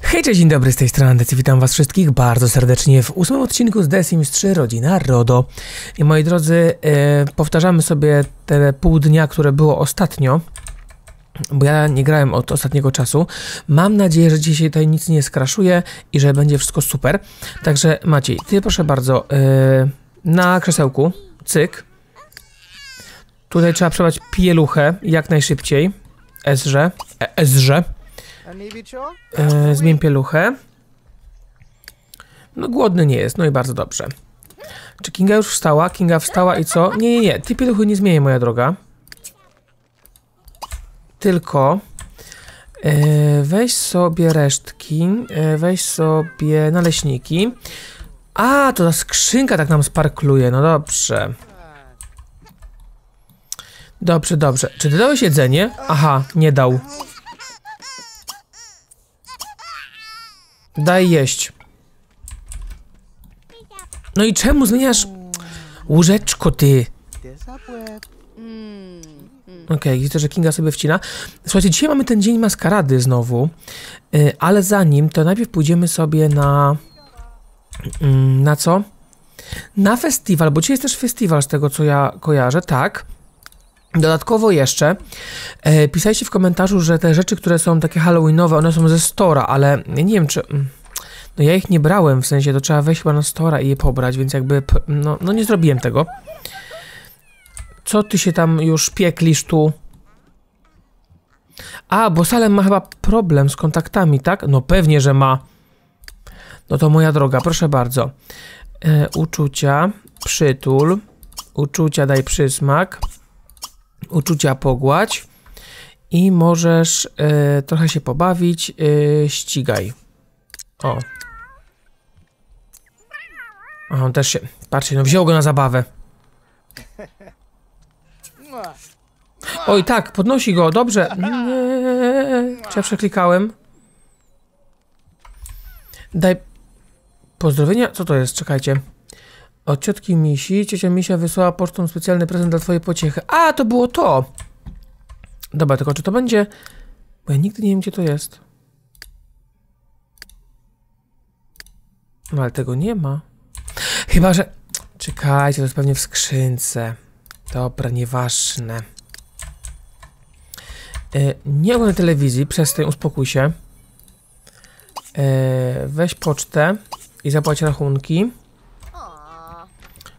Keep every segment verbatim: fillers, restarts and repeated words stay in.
Hej, cześć, dzień dobry, z tej strony Undec, witam was wszystkich bardzo serdecznie w ósmym odcinku z The Sims trzy Rodzina RODO. I moi drodzy, yy, powtarzamy sobie te pół dnia, które było ostatnio, bo ja nie grałem od ostatniego czasu. Mam nadzieję, że dzisiaj tutaj nic nie skraszuje i że będzie wszystko super. Także Maciej, ty proszę bardzo, yy, na krzesełku, cyk. Tutaj trzeba przebrać pieluchę jak najszybciej, esrze, e, esrze. E, zmień pieluchę. No głodny nie jest, no i bardzo dobrze. Czy Kinga już wstała? Kinga wstała i co? Nie, nie, nie, ty pieluchy nie zmieniaj, moja droga. Tylko e, weź sobie resztki, e, weź sobie naleśniki. A, to ta skrzynka tak nam sparkluje, no dobrze. Dobrze, dobrze. Czy ty dałeś jedzenie? Aha, nie dał. Daj jeść. No i czemu zmieniasz łóżeczko, ty? Okej, okay, widzę, że Kinga sobie wcina. Słuchajcie, dzisiaj mamy ten dzień maskarady znowu, yy, ale zanim, to najpierw pójdziemy sobie na... Yy, na co? Na festiwal, bo dzisiaj jest też festiwal z tego, co ja kojarzę, tak? Dodatkowo jeszcze e, pisaliście w komentarzu, że te rzeczy, które są takie halloweenowe, one są ze Stora, ale ja nie wiem czy... No ja ich nie brałem, w sensie to trzeba wejść chyba na Stora i je pobrać, więc jakby... No, no nie zrobiłem tego. Co ty się tam już pieklisz tu? A, bo Salem ma chyba problem z kontaktami, tak? No pewnie, że ma. No to moja droga, proszę bardzo. E, uczucia, przytul. Uczucia daj przysmak. Uczucia pogładź i możesz y, trochę się pobawić, y, ścigaj. O. A on też się, patrzcie, no wziął go na zabawę. Oj tak, podnosi go, dobrze. Nie, czy ja przeklikałem? Daj pozdrowienia, co to jest, czekajcie. Od ciotki Misi. Ciocia Misia wysłała pocztą specjalny prezent dla twojej pociechy. A, to było to! Dobra, tylko czy to będzie... Bo ja nigdy nie wiem, gdzie to jest. No, ale tego nie ma. Chyba, że... Czekajcie, to jest pewnie w skrzynce. Dobra, nieważne. Yy, nie oglądaj telewizji, przestań, uspokój się. Yy, weź pocztę i zapłać rachunki.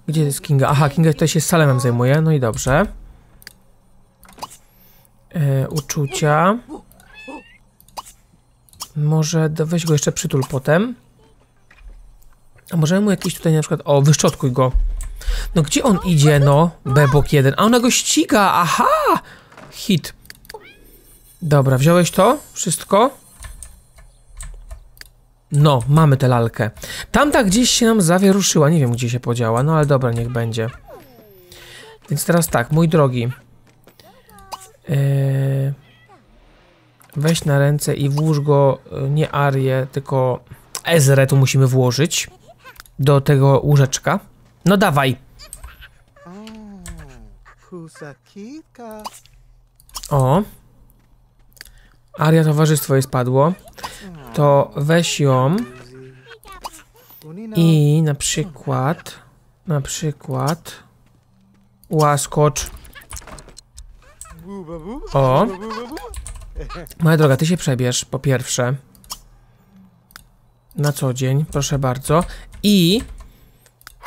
Gdzie jest Kinga? Aha, Kinga tutaj się z Salemem zajmuje, no i dobrze. E, uczucia. Może do, weź go jeszcze przytul potem. A możemy mu jakiś tutaj na przykład... O, wyszczotkuj go. No gdzie on idzie, no? Bebok jeden. A ona go ściga, aha! Hit. Dobra, wziąłeś to? Wszystko? No, mamy tę lalkę. Tamta gdzieś się nam zawieruszyła, nie wiem gdzie się podziała, no ale dobra, niech będzie. Więc teraz tak, mój drogi. Yy, weź na ręce i włóż go, nie Arię, tylko Ezrę tu musimy włożyć. Do tego łóżeczka. No dawaj! O! Aria towarzystwo jej spadło. To weź ją i na przykład, na przykład łaskocz. O! Moja droga, ty się przebierz po pierwsze. Na co dzień, proszę bardzo. I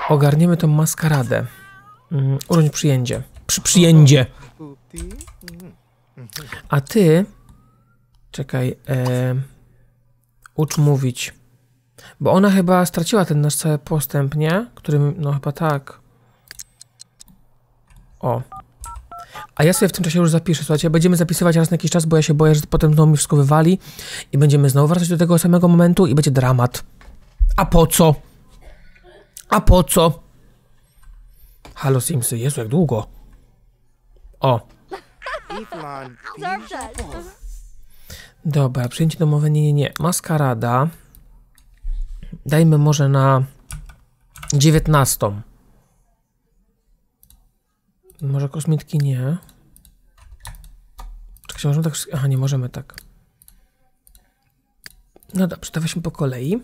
ogarniemy tą maskaradę. Um, Urządź przyjęcie. Przy, przyjęcie. A ty... Czekaj, e, ucz mówić. Bo ona chyba straciła ten nasz cały postęp, nie? Którym, no chyba tak. O. A ja sobie w tym czasie już zapiszę, słuchajcie, będziemy zapisywać raz na jakiś czas, bo ja się boję, że potem znowu mi wszystko wywali i będziemy znowu wracać do tego samego momentu i będzie dramat. A po co? A po co? Halo Simsy, Jezu, jak długo. O. Dobra, przyjęcie domowe, nie, nie, nie. Maskarada. Dajmy może na dziewiętnastą. Może kosmitki nie. Czekaj, możemy tak... Aha, nie możemy tak. No dobrze, to weźmy po kolei.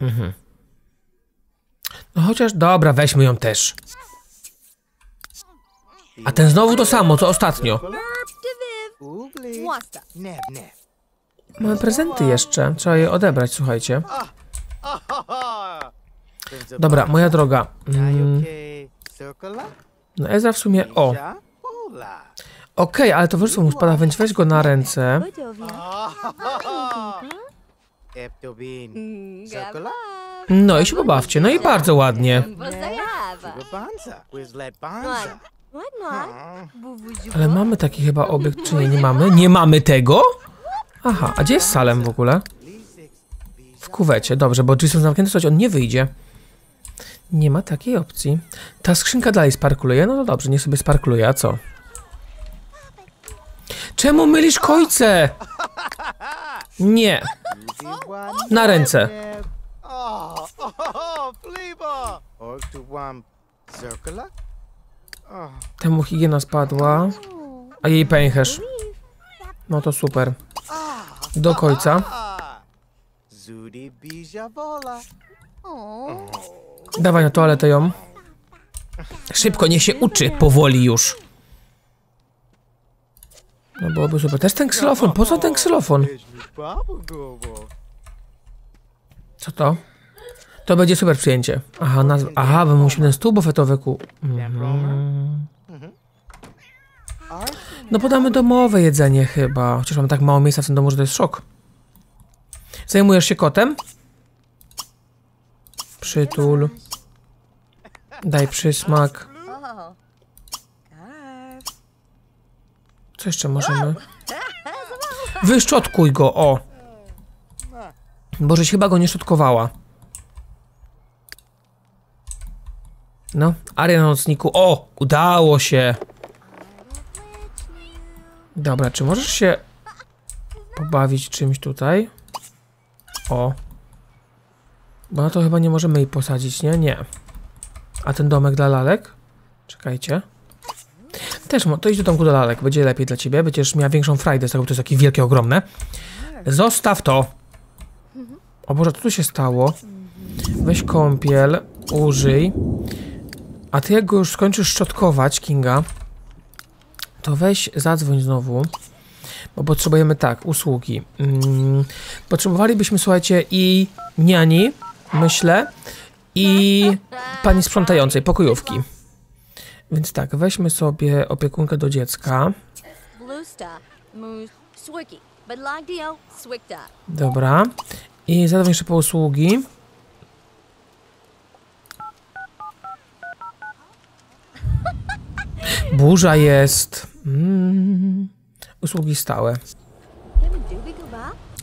Mhm. No chociaż, dobra, weźmy ją też. A ten znowu to samo, co ostatnio. Mamy prezenty jeszcze, trzeba je odebrać, słuchajcie. Dobra, moja droga. Mm. No Ezra w sumie, o. Okej, okay, ale towarzystwo mu spada, więc weź go na ręce. No i się pobawcie, no i bardzo ładnie. Ale mamy taki chyba obiekt, czy nie, nie mamy? Nie mamy tego? Aha, a gdzie jest Salem w ogóle? W kuwecie, dobrze, bo Jason zamknięty, coś on nie wyjdzie. Nie ma takiej opcji. Ta skrzynka dalej sparkuluje? No to dobrze, niech sobie sparkuluje, a co? Czemu mylisz kojce? Nie. Na ręce. Temu higiena spadła. A jej pęcherz. No to super. Do końca. Dawaj na toaletę ją. Szybko, niech się uczy. Powoli już. No byłoby super. Też ten ksilofon. Po co ten ksilofon? Co to? To będzie super przyjęcie. Aha, nazwa. Aha, bo musimy ten stół bufetowy ku... Mhm. No podamy domowe jedzenie chyba. Chociaż mam tak mało miejsca w tym domu, że to jest szok. Zajmujesz się kotem? Przytul. Daj przysmak. Co jeszcze możemy? Wyszczotkuj go, o! Bożeś chyba go nie szczotkowała. No, aria na nocniku. O! Udało się! Dobra, czy możesz się pobawić czymś tutaj? O. Bo na to chyba nie możemy jej posadzić, nie? Nie. A ten domek dla lalek? Czekajcie. Też, to idź do domku dla lalek. Będzie lepiej dla ciebie. Będziesz miała większą frajdę z tego, bo to jest takie wielkie, ogromne. Zostaw to! O Boże, co tu się stało? Weź kąpiel. Użyj. A ty jak go już skończysz szczotkować, Kinga, to weź zadzwoń znowu, bo potrzebujemy tak, usługi. Mm, potrzebowalibyśmy, słuchajcie, i niani, myślę, i pani sprzątającej, pokojówki. Więc tak, weźmy sobie opiekunkę do dziecka. Dobra. I zadzwoń jeszcze po usługi. Burza jest. Mm. Usługi stałe.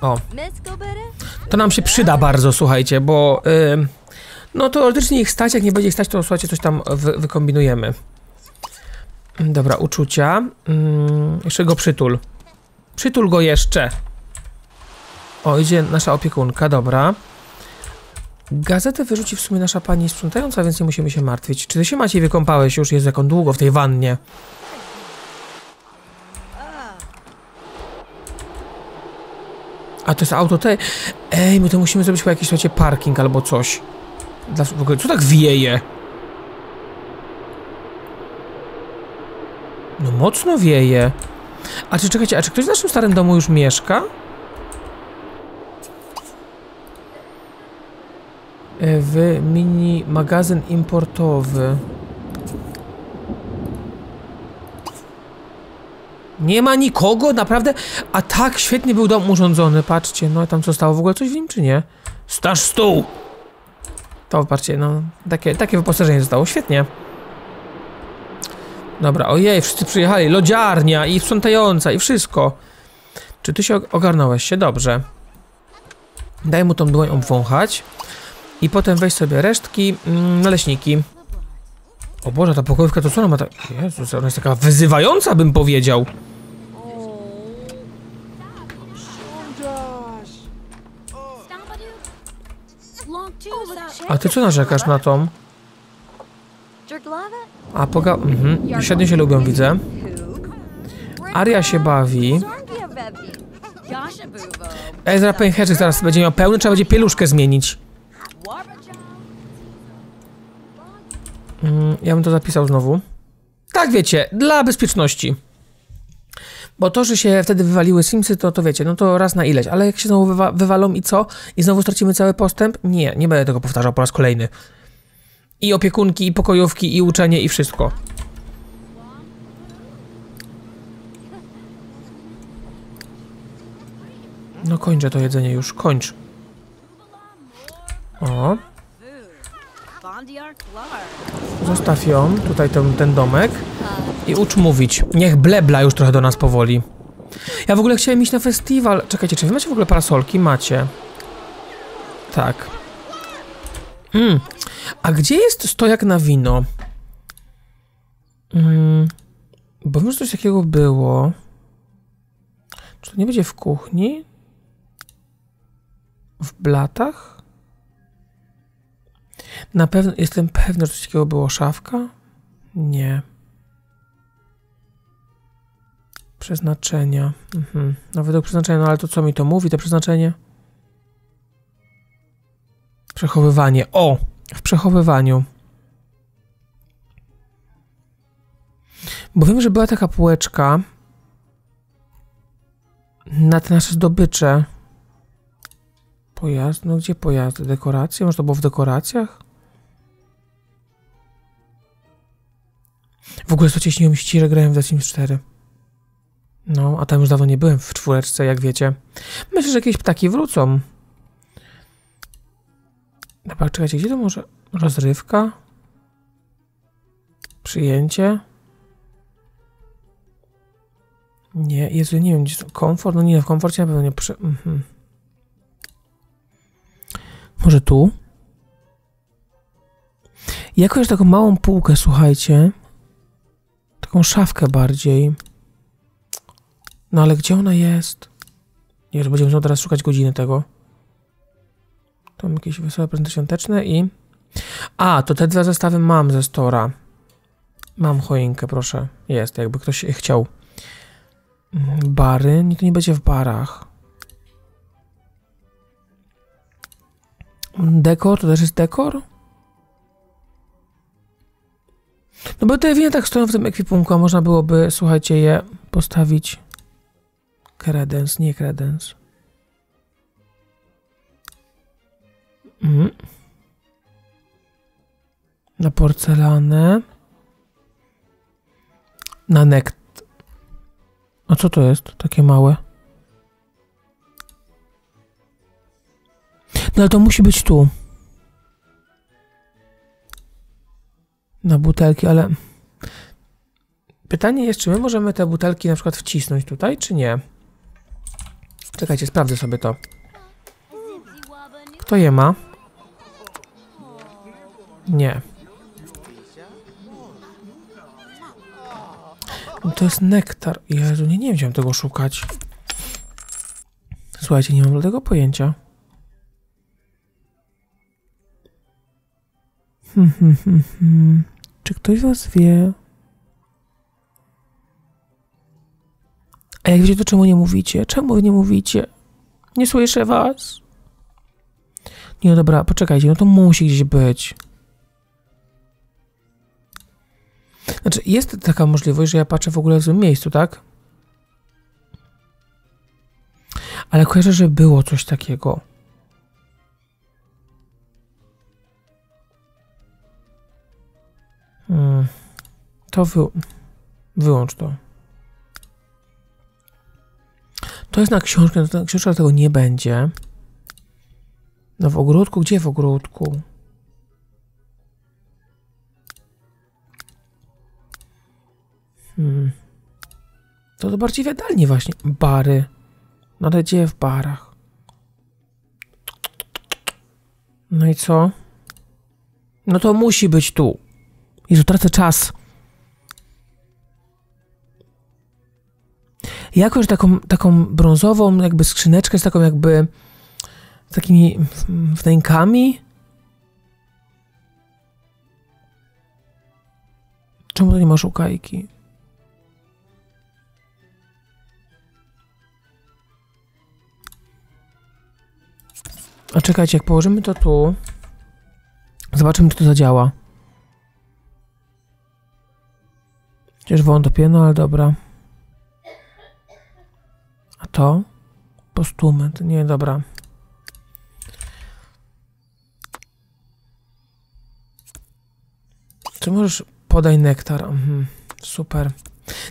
O. To nam się przyda bardzo, słuchajcie, bo... Yy, no teoretycznie ich stać, jak nie będzie ich stać, to słuchajcie, coś tam wy wykombinujemy. Dobra, uczucia. Yy, jeszcze go przytul. Przytul go jeszcze. O, idzie nasza opiekunka, dobra. Gazetę wyrzuci w sumie nasza pani sprzątająca, więc nie musimy się martwić. Czy ty się, Maciej, wykąpałeś już? Jest jaką długo w tej wannie. A to jest auto te... Ej, my to musimy zrobić po jakiś, słuchajcie, parking albo coś. Dla... W ogóle, co tak wieje? No mocno wieje. A czy, czekajcie, a czy ktoś w naszym starym domu już mieszka? W mini magazyn importowy. Nie ma nikogo, naprawdę? A tak świetnie był dom urządzony, patrzcie, no tam co stało, w ogóle coś w nim czy nie? Stasz stół! To patrzcie, no, takie, takie wyposażenie zostało, świetnie. Dobra, ojej, wszyscy przyjechali, lodziarnia i sprzątająca i wszystko. Czy ty się ogarnąłeś się? Dobrze. Daj mu tą dłoń obwąchać. I potem weź sobie resztki, mm, naleśniki. O Boże, ta pokojówka to co ona ma tak... Jezus, ona jest taka wyzywająca, bym powiedział. A ty co narzekasz na tą? A poga... Mhm, średnio się lubią, widzę. Aria się bawi. Ezra pęcherzyk zaraz będzie miał pełny, trzeba będzie pieluszkę zmienić. Mm, ja bym to zapisał znowu. Tak, wiecie, dla bezpieczności. Bo to, że się wtedy wywaliły Simsy, to, to wiecie, no to raz na ileś. Ale jak się znowu wywa wywalą i co? I znowu stracimy cały postęp? Nie, nie będę tego powtarzał po raz kolejny. I opiekunki, i pokojówki, i uczenie, i wszystko. No kończę to jedzenie już, kończ. O. Zostaw ją, tutaj ten, ten domek. I ucz mówić. Niech blebla już trochę do nas powoli. Ja w ogóle chciałem iść na festiwal. Czekajcie, czy wy macie w ogóle parasolki? Macie. Tak. Mm. A gdzie jest stojak na wino? Mm. Bo wiem, że coś takiego było. Czy to nie będzie w kuchni? W blatach? Na pewno, jestem pewna, że coś takiego było. Szafka? Nie. Przeznaczenia. Mhm. No według przeznaczenia, no ale to co mi to mówi, to przeznaczenie? Przechowywanie. O! W przechowywaniu. Bo wiem, że była taka półeczka na te nasze zdobycze. Pojazd? No gdzie pojazd? Dekoracje? Może to było w dekoracjach? W ogóle słuchajcie, śniło mi się, że grałem w The Sims cztery. No, a tam już dawno nie byłem w czwóreczce, jak wiecie. Myślę, że jakieś ptaki wrócą. Dobra, czekajcie, gdzie to może? Rozrywka? Przyjęcie? Nie, Jezu, nie wiem, gdzie to komfort? No nie, w komforcie na pewno nie przy... Mhm. Może tu? Jakąś taką małą półkę, słuchajcie. Taką szafkę bardziej. No ale gdzie ona jest? Nie, że będziemy znowu teraz szukać godziny tego. Tam jakieś wesołe prezenty świąteczne i... A, to te dwa zestawy mam ze Stora. Mam choinkę, proszę. Jest, jakby ktoś chciał. Bary? Nie, to nie będzie w barach. Dekor? To też jest dekor? No bo te winy tak stoją w tym ekwipunku, a można byłoby, słuchajcie, je postawić... Kredens, nie kredens. Mm. Na porcelanę. Na nekt. A co to jest? Takie małe. No ale to musi być tu. Na butelki, ale... Pytanie jest, czy my możemy te butelki na przykład wcisnąć tutaj, czy nie? Czekajcie, sprawdzę sobie to. Kto je ma? Nie. No to jest nektar. Jezu, nie, nie wiem, chciałem tego szukać. Słuchajcie, nie mam do tego pojęcia. Hmm, hmm, hmm, hmm. Czy ktoś was wie? A jak wiecie, to czemu nie mówicie? Czemu nie mówicie? Nie słyszę was. Nie, no dobra, poczekajcie, no to musi gdzieś być. Znaczy, jest taka możliwość, że ja patrzę w ogóle w złym miejscu, tak? Ale kojarzę, że było coś takiego. Hmm. To wy... wyłącz to. To jest na książkę, no to książka tego nie będzie. No w ogródku? Gdzie w ogródku? Hmm. To to bardziej wiadalnie właśnie. Bary. No ale gdzie w barach? No i co? No to musi być tu. Jezu, tracę czas. Jakoś taką, taką brązową jakby skrzyneczkę z taką jakby z takimi wnękami. Czemu to nie ma szukajki? A czekajcie, jak położymy to tu, zobaczymy, czy to zadziała. Chociaż wątpię, no ale dobra. A to? Postument. Nie, dobra. Czy możesz... Podaj nektar. Mhm. Super.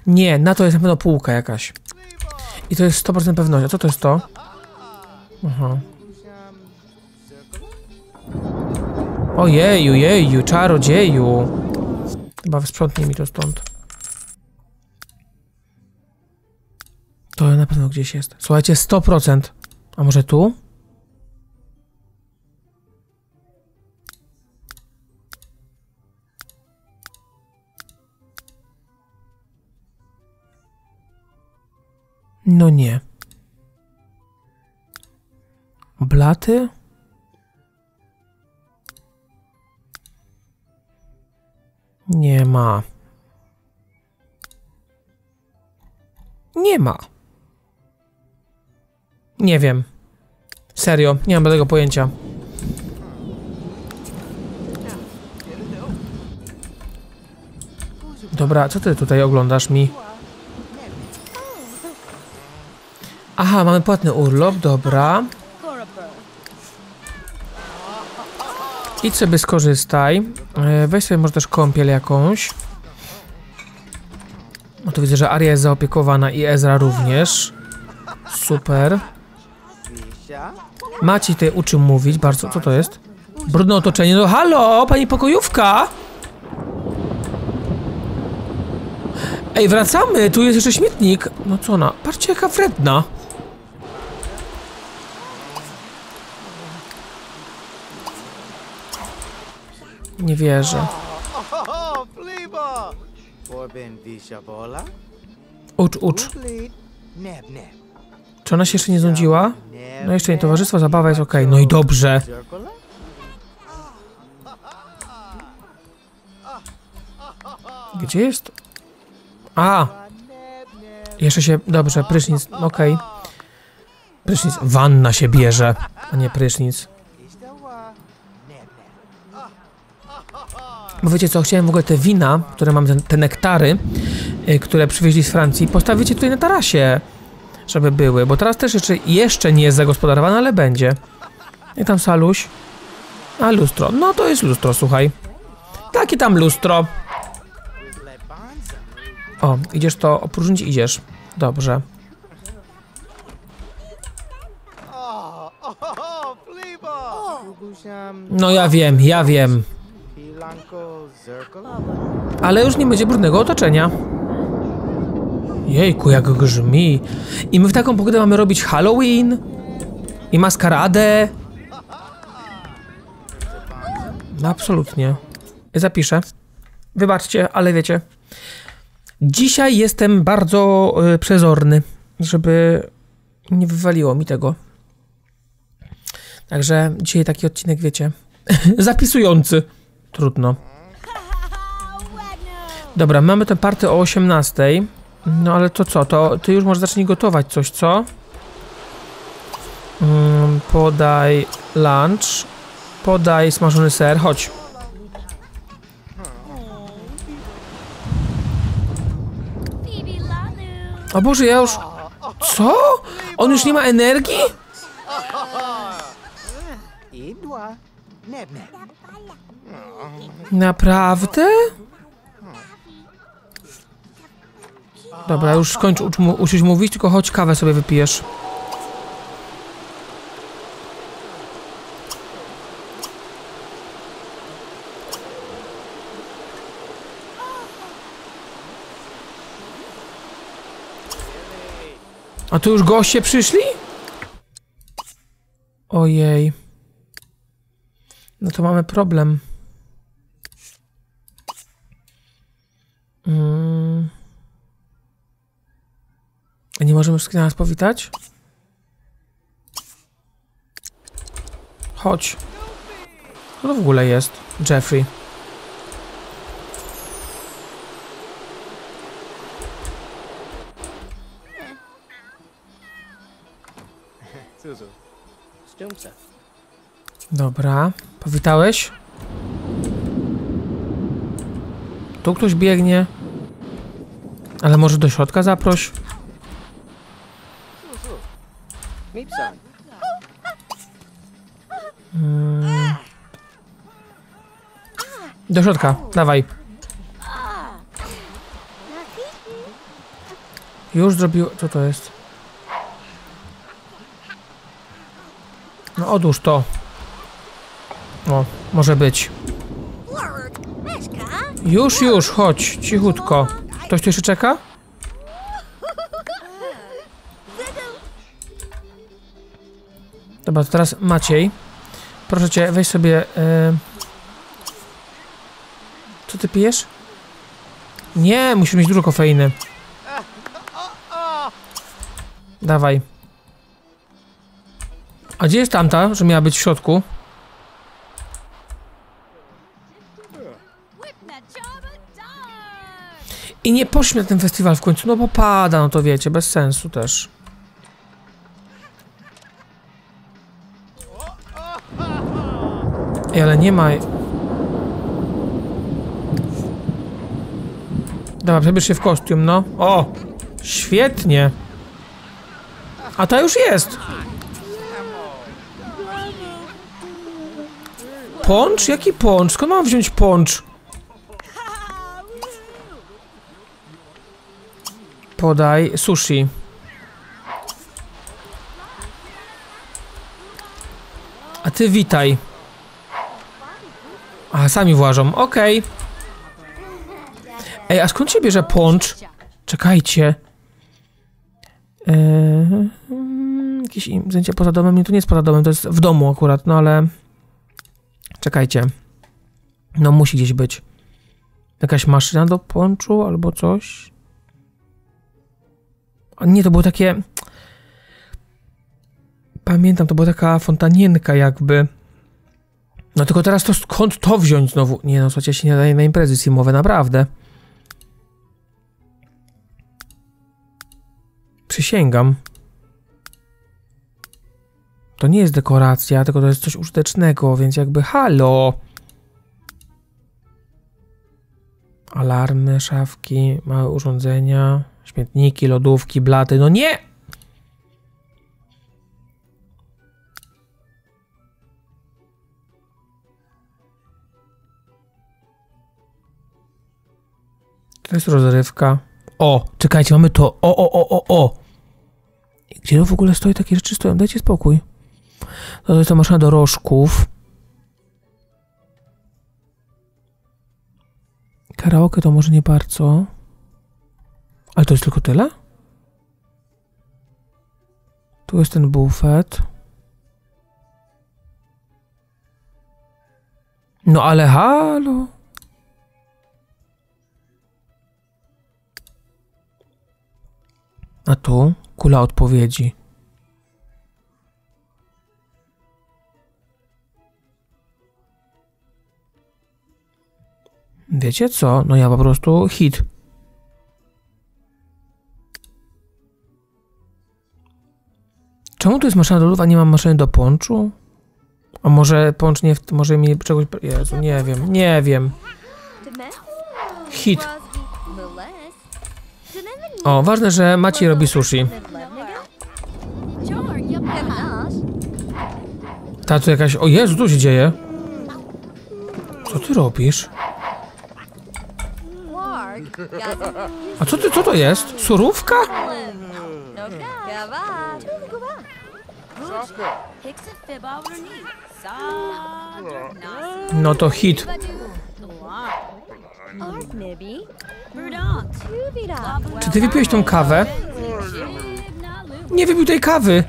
Nie, na to jest na pewno półka jakaś. I to jest sto procent pewności. A co to jest to? Aha. Ojeju, jeju, czarodzieju. Chyba sprzątnij mi to stąd. To na pewno gdzieś jest. Słuchajcie, sto procent. A może tu? No nie. Blaty? Nie ma. Nie ma. Nie wiem. Serio, nie mam tego pojęcia. Dobra, co ty tutaj oglądasz mi? Aha, mamy płatny urlop, dobra. Idź sobie skorzystaj. Weź sobie może też kąpiel jakąś. No to widzę, że Aria jest zaopiekowana i Ezra również. Super. Maciej tutaj uczy mówić bardzo. Co to jest? Brudne otoczenie. No halo, pani pokojówka! Ej, wracamy! Tu jest jeszcze śmietnik. No co ona? Patrzcie, jaka wredna. Nie wierzę. Ucz, ucz. Czy ona się jeszcze nie znudziła? No jeszcze nie, towarzystwo, zabawa jest okej. No i dobrze. Gdzie jest? A! Jeszcze się... Dobrze, prysznic, okej. Prysznic, wanna się bierze, a nie prysznic. Bo wiecie co, chciałem w ogóle te wina, które mam, te nektary, y, które przywieźli z Francji, postawicie tutaj na tarasie, żeby były, bo teraz też jeszcze, jeszcze nie jest zagospodarowane, ale będzie. I tam saluś. A lustro, no to jest lustro, słuchaj. Takie tam lustro. O, idziesz to opróżnić, idziesz. Dobrze. No ja wiem, ja wiem. Ale już nie będzie brudnego otoczenia. Jejku, jak grzmi. I my w taką pogodę mamy robić Halloween i maskaradę. No, absolutnie. Zapiszę. Wybaczcie, ale wiecie. Dzisiaj jestem bardzo y, przezorny, żeby nie wywaliło mi tego. Także dzisiaj taki odcinek, wiecie, zapisujący. Trudno. Dobra, mamy tę partię o osiemnastej. No ale to co? To ty już może zacznij gotować coś, co? Mm, podaj lunch. Podaj smażony ser. Chodź. O Boże, ja już... Co? On już nie ma energii? Naprawdę? Dobra, już skończ ucz, uczyć mówić, tylko chodź kawę sobie wypijesz. A tu już goście przyszli? Ojej. No to mamy problem. Mm. Nie możemy wszystkich nas powitać? Chodź. Co to w ogóle jest? Jeffrey. Dobra. Powitałeś? Tu ktoś biegnie. Ale może do środka zaproś? Hmm. Do środka, dawaj. Już zrobiło... Co to jest? No odłóż to. O, może być. Już, już, chodź, cichutko. Ktoś tu jeszcze czeka? Dobra, to teraz Maciej. Proszę cię, weź sobie... Yy... Co ty pijesz? Nie, musimy mieć dużo kofeiny. Dawaj. A gdzie jest tamta, że miała być w środku? I nie poszliśmy na ten festiwal w końcu, no bo pada, no to wiecie, bez sensu też. Ej, ale nie ma... Dobra, przebierz się w kostium, no. O! Świetnie! A ta już jest! Poncz? Jaki poncz? Skąd mam wziąć poncz? Podaj sushi. A ty witaj. A sami włażą, okej. Okay. Ej, a skąd się bierze poncz? Czekajcie. Eee, jakieś zdjęcie poza domem? Nie, to nie jest poza domem, to jest w domu akurat, no ale... Czekajcie. No musi gdzieś być. Jakaś maszyna do ponczu albo coś? A nie, to było takie... Pamiętam, to była taka fontanienka jakby. No tylko teraz to skąd to wziąć znowu? Nie no, słuchajcie, się nie daje na imprezy simowe, naprawdę. Przysięgam. To nie jest dekoracja, tylko to jest coś użytecznego, więc jakby halo. Alarmy, szafki, małe urządzenia, śmietniki, lodówki, blaty, no nie! To jest rozrywka. O, czekajcie, mamy to. O, o, o, o, o. Gdzie to w ogóle stoi? Takie rzeczy stoją. Dajcie spokój. To jest ta maszyna do rożków. Karaoke to może nie bardzo. Ale to jest tylko tyle? Tu jest ten bufet. No ale halo. A tu kula odpowiedzi. Wiecie co? No ja po prostu hit. Czemu tu jest maszyna do lodów, a nie mam maszyny do ponczu? A może poncz nie... Może mi czegoś... Jezu, nie wiem, nie wiem. Hit. O, ważne, że Maciej robi sushi. Ta tu jakaś... O Jezu, tu się dzieje. Co ty robisz? A co ty, co to jest? Surówka? No to hit. Czy ty wypiłeś tą kawę? Nie wypił tej kawy!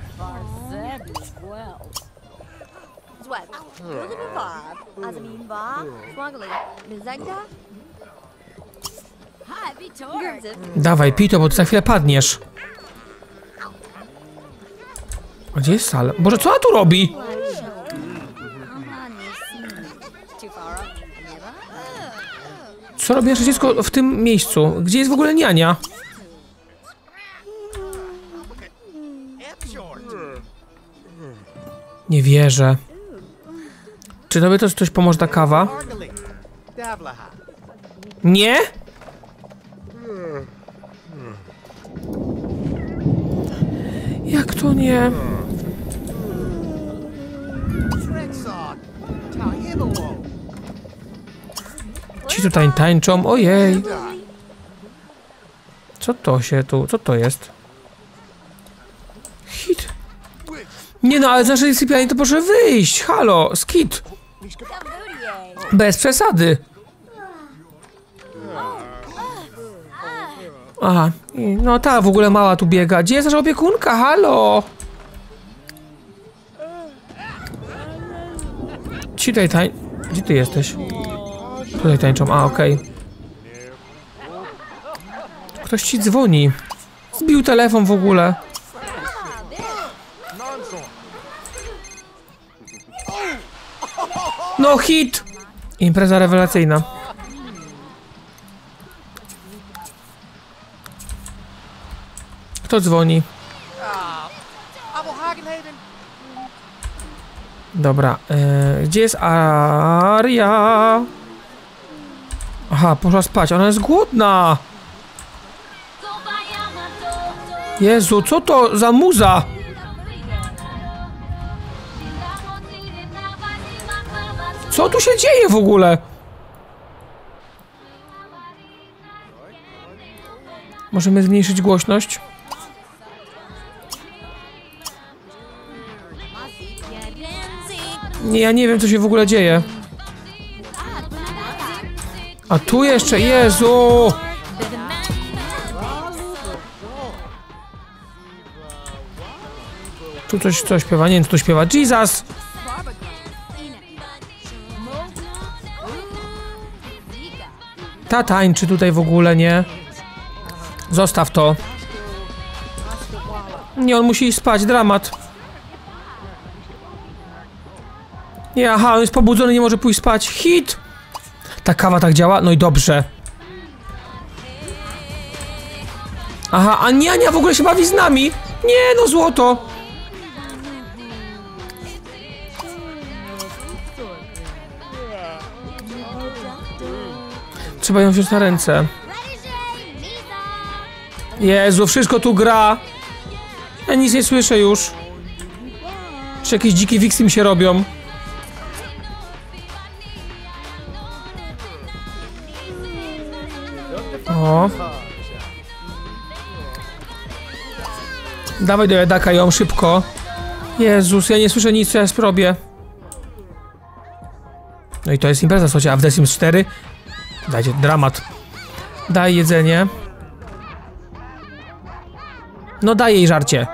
Dawaj, pij to, bo ty za chwilę padniesz. A gdzie jest Salem? Boże, co ona tu robi? Co robi nasze dziecko w tym miejscu? Gdzie jest w ogóle niania? Nie wierzę. Czy tobie też coś pomoże ta kawa? Nie? Jak to nie? Ci tutaj tańczą, ojej. Co to się tu, co to jest? Hit. Nie no, ale z naszej sypialni to proszę wyjść, halo, skit. Bez przesady. Aha, no ta w ogóle mała tu biega. Gdzie jest nasza opiekunka? Halo! Ci tutaj tań... Gdzie ty jesteś? Tutaj tańczą, a okej. Okay. Ktoś ci dzwoni. Zbił telefon w ogóle. No hit! Impreza rewelacyjna. Kto dzwoni? Dobra, yy, gdzie jest Aria? Aha, poszła spać, ona jest głodna. Jezu, co to za muza? Co tu się dzieje w ogóle? Możemy zmniejszyć głośność? Nie, ja nie wiem, co się w ogóle dzieje. A tu jeszcze, Jezu! Tu coś, coś śpiewa, nie wiem, co tu śpiewa. Jesus! Ta tańczy tutaj w ogóle, nie? Zostaw to. Nie, on musi iść spać, dramat. Nie, aha, on jest pobudzony, nie może pójść spać. Hit! Ta kawa tak działa? No i dobrze. Aha, a niania w ogóle się bawi z nami? Nie, no złoto! Trzeba ją wziąć na ręce. Jezu, wszystko tu gra! Ja nic nie słyszę już. Czy jakieś dzikie wiksy mi się robią? O. Dawaj do jadaka ją, szybko. Jezus, ja nie słyszę nic, co ja spróbuję. No i to jest impreza, słuchajcie, a w The Sims cztery? Dajcie, dramat. Daj jedzenie. No daj jej żarcie.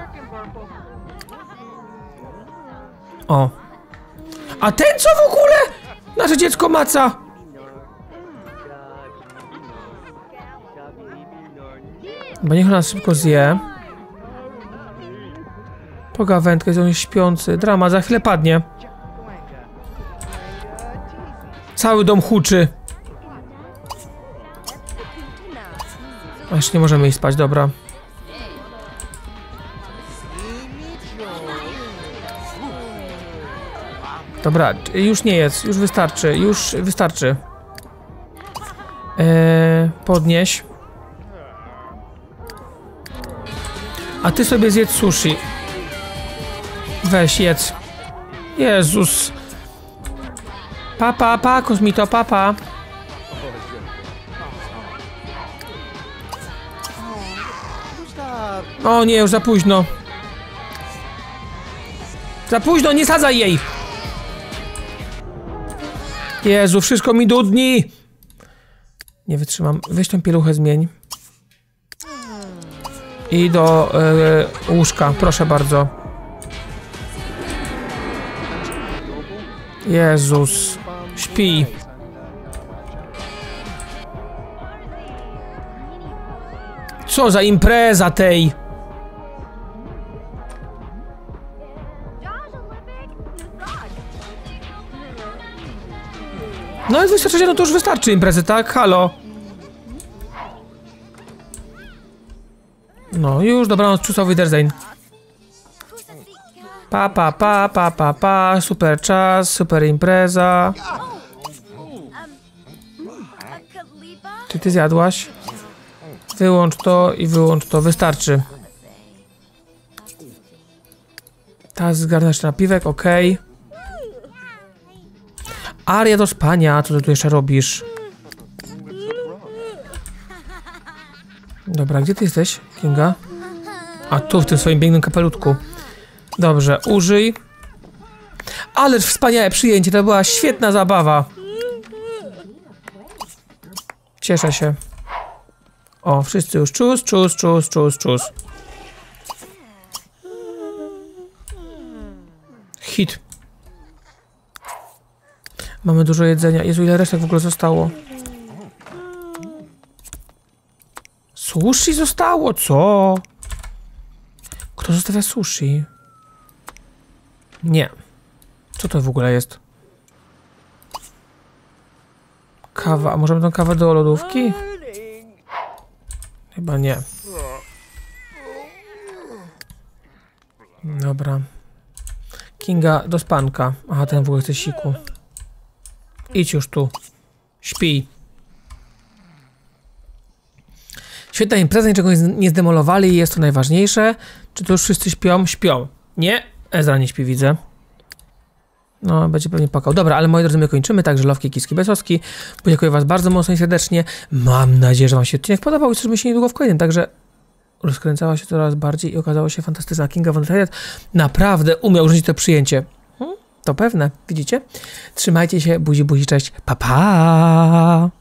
O. A ten co w ogóle? Nasze dziecko maca. Bo niech ona szybko zje. Pogawędkę, jest on śpiący. Drama, za chwilę padnie. Cały dom huczy. Aż nie możemy iść spać, dobra. Dobra, już nie jest, już wystarczy, już wystarczy. Eee, podnieś. A ty sobie zjedz sushi. Weź, jedz. Jezus. Pa, pa, pa, kosmito, pa, pa. O nie, już za późno. Za późno, nie sadzaj jej! Jezu, wszystko mi dudni! Nie wytrzymam. Weź tę pieluchę, zmień. I do yy, łóżka, proszę bardzo. Jezus, śpi. Co za impreza tej? No jest wystarczy, no to już wystarczy imprezy, tak? Halo. No już, dobranoc, czusowy derzein. Pa, pa, pa, pa, pa, pa, super czas, super impreza. Czy ty zjadłaś? Wyłącz to i wyłącz to, wystarczy. Teraz zgarniasz napiwek, ok. Aria do spania, co ty tu jeszcze robisz? Dobra, gdzie ty jesteś, Kinga? A tu, w tym swoim pięknym kapelutku. Dobrze, użyj. Ależ wspaniałe przyjęcie, to była świetna zabawa. Cieszę się. O, wszyscy już czus, czus, czus, czus, czus. Hit. Mamy dużo jedzenia. Jezu, ile resztek w ogóle zostało? Sushi zostało, co? Kto zostawia sushi? Nie. Co to w ogóle jest? Kawa. A możemy tą kawę do lodówki? Chyba nie. Dobra. Kinga do spanka. Aha, ten w ogóle chce siku. Idź już tu. Śpij. Świetna impreza, niczego nie zdemolowali i jest to najważniejsze. Czy to już wszyscy śpią? Śpią. Nie? Ezra nie śpi, widzę. No, będzie pewnie pakał. Dobra, ale moi drodzy, my kończymy. Także lowki, kiski, besoski. Dziękuję was bardzo mocno i serdecznie. Mam nadzieję, że wam się odcinek podobał i słyszymy się niedługo w kolejnym. Także rozkręcała się coraz bardziej i okazało się fantastyczna. Kinga Von naprawdę umiał użyć to przyjęcie. Hmm? To pewne, widzicie? Trzymajcie się, buzi, buzi, cześć. Pa, pa!